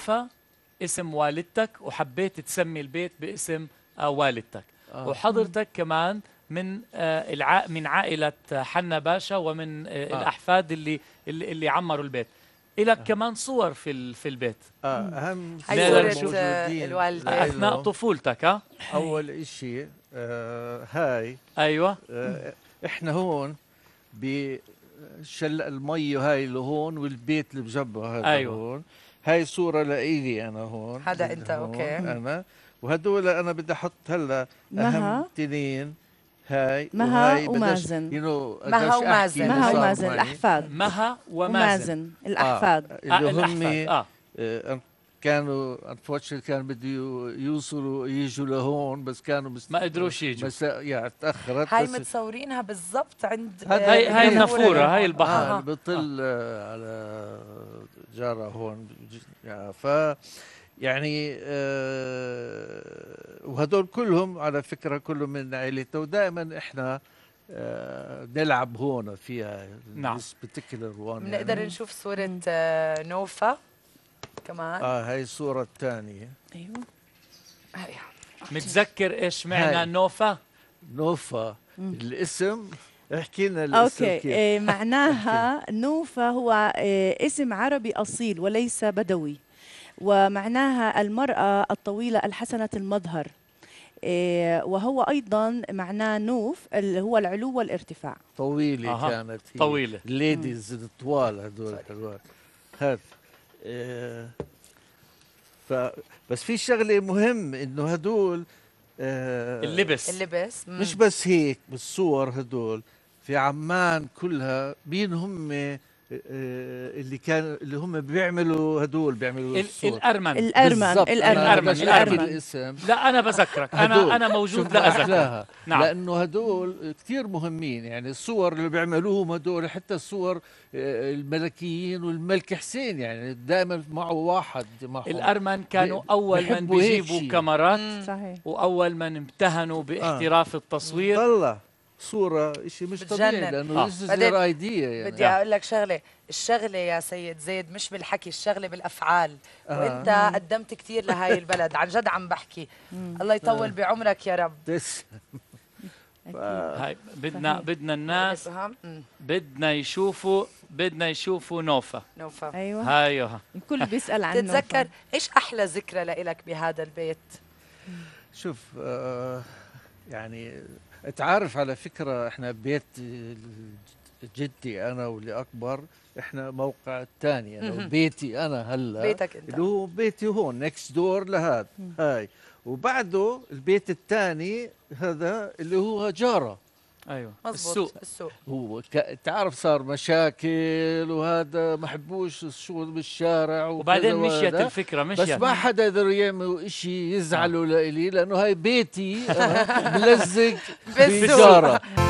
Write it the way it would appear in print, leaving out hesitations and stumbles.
نوفا اسم والدتك وحبيت تسمي البيت باسم والدتك. وحضرتك كمان من عائلة حنا باشا ومن الأحفاد اللي عمروا البيت. إلك كمان صور في البيت. أهم صور الوالدة أثناء طفولتك. أول إشي هاي. أيوة. إحنا هون بشلق المي وهاي اللي هون والبيت اللي بجنبه هذا. أيوة. هون. هاي صورة لإلي أنا هون. هذا أنت هون. أوكي. أنا وهدول أنا بدي أحط هلا أهم تنين. هاي مها ومازن. مها ومازن. مها ومازن الأحفاد. مها ومازن الأحفاد. اللي هم كانوا انفورشنت كانوا بده يوصلوا يجوا لهون بس كانوا ما قدروش يجوا يعني تاخرت. هاي متصورينها بالضبط عند هاي النافوره هاي البحر بطل على جاره هون يعني يعني وهدول كلهم على فكرة كلهم من عائلته ودائما احنا نلعب هون فيها. نعم بنقدر يعني نشوف صورة نوفا كمان. هاي الصورة الثانية. ايوه هاي. متذكر ايش معنى نوفا؟ نوفا الاسم احكي لنا الاسم. اوكي معناها نوفا هو اسم عربي اصيل وليس بدوي، ومعناها المرأة الطويلة الحسنة المظهر، وهو أيضا معناه نوف اللي هو العلو والارتفاع. طويلة كانت هي. طويلة ليديز الطوال هذول حلوات هذا. بس في شغلة مهم إنه هذول اللبس مش بس هيك بالصور، هذول في عمان كلها مين هم اللي هم بيعملوا الارمن. الارمن الاسم. لا انا بذكرك انا موجود لأذكرك. نعم لانه هدول كثير مهمين يعني الصور اللي بيعملوهم هدول، حتى الصور الملكيين والملك حسين يعني دائما معه واحد معهم. الارمن كانوا اول من بيجيبوا كاميرات صحيح، واول من امتهنوا باحتراف التصوير. طلع صورة إشي مش طبيعي لأنه يزر ايديا يعني. بدي أقول لك شغلة، الشغلة يا سيد زيد مش بالحكي، الشغلة بالأفعال. وأنت قدمت كثير لهاي البلد عن جد عم بحكي. الله يطول بعمرك يا رب. هاي بدنا الناس بدنا يشوفوا نوفا. أيوة هايوها الكل بيسأل عن نوفا. تتذكر إيش أحلى ذكرى لإلك بهذا البيت؟ شوف يعني تعرف على فكرة احنا بيت جدي انا واللي اكبر احنا موقع الثاني انا وبيتي انا هلا. بيتك انت اللي هو بيتي هون نكست دور لهذا هاي، وبعده البيت الثاني هذا اللي هو جارة. ايوه مظبوط السوق. هو تعرف صار مشاكل وهذا ما حبوش الشغل بالشارع وبعدين مشيت الفكره بس ما حدا يقدر يعمل شيء يزعلوا لإلي لانه هاي بيتي ملزق بالجاره.